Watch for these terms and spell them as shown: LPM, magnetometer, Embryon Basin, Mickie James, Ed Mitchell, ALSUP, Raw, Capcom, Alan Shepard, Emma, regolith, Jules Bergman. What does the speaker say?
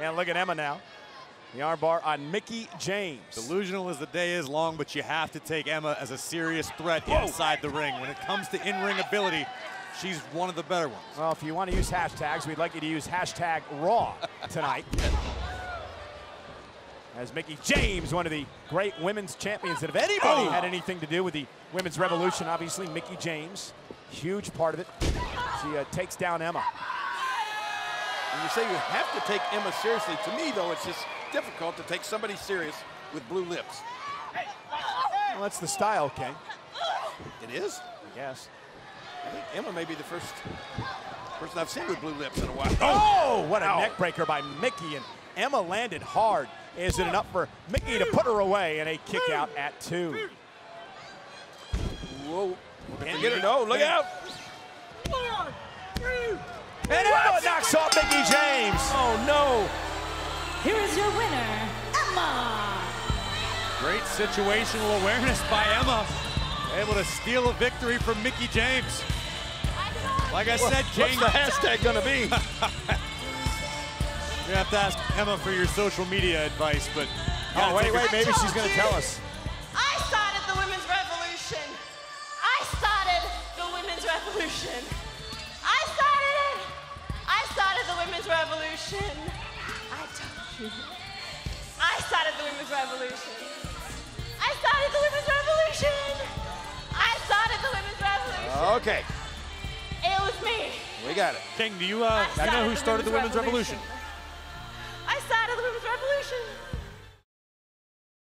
And look at Emma now. The armbar on Mickie James. Delusional as the day is long, but you have to take Emma as a serious threat inside the ring. When it comes to in-ring ability, she's one of the better ones. Well, if you want to use hashtags, we'd like you to use hashtag Raw tonight. As Mickie James, one of the great women's champions that if anybody had anything to do with the women's revolution, obviously Mickie James, huge part of it. She takes down Emma. And you say you have to take Emma seriously. To me, though, it's just difficult to take somebody serious with blue lips. Well, that's the style, King. It is? I guess. I think Emma may be the first person I've seen with blue lips in a while. Oh, what a neck breaker by Mickie, and Emma landed hard. Is it enough for Mickie to put her away in a kick out at 2? Whoa. Can get her? No, look out. And Emma knocks off Mickie James. Oh, no. Here is your winner, Emma. Great situational awareness by Emma. Able to steal a victory from Mickie James. Like I said, James. What's the hashtag going to be? You have to ask Emma for your social media advice, but... Oh, wait, maybe she's going to tell us. I started the women's revolution. I started the women's revolution. I started it. I started the women's revolution. I told you. I started the women's revolution. I started the women's revolution. I started the women's revolution. Okay. It was me. We got it. King, do you know who started the women's revolution?